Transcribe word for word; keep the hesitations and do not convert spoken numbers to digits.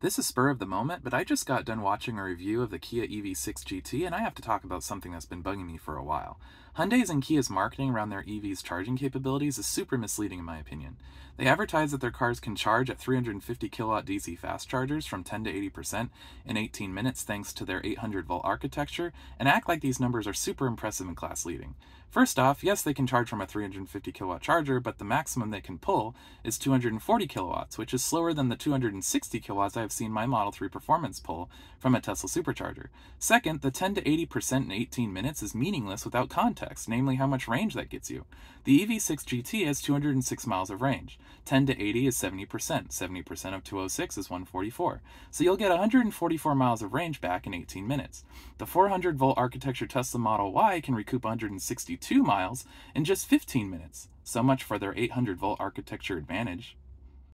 This is spur of the moment, but I just got done watching a review of the Kia E V six G T, and I have to talk about something that's been bugging me for a while. Hyundai's and Kia's marketing around their E V's charging capabilities is super misleading in my opinion. They advertise that their cars can charge at three hundred fifty kilowatt D C fast chargers from ten to eighty percent in eighteen minutes thanks to their eight hundred volt architecture, and act like these numbers are super impressive and class leading. First off, yes, they can charge from a three hundred fifty kilowatt charger, but the maximum they can pull is two hundred forty kilowatts, which is slower than the two hundred sixty kilowatts I've seen my Model three Performance pull from a Tesla supercharger. Second, the ten to eighty percent in eighteen minutes is meaningless without context, namely how much range that gets you. The E V six G T has two hundred six miles of range. ten to eighty is seventy percent, seventy percent of two oh six is one forty-four. So you'll get one hundred forty-four miles of range back in eighteen minutes. The four hundred volt architecture Tesla Model Y can recoup one hundred sixty-two miles in just fifteen minutes. So much for their eight hundred volt architecture advantage.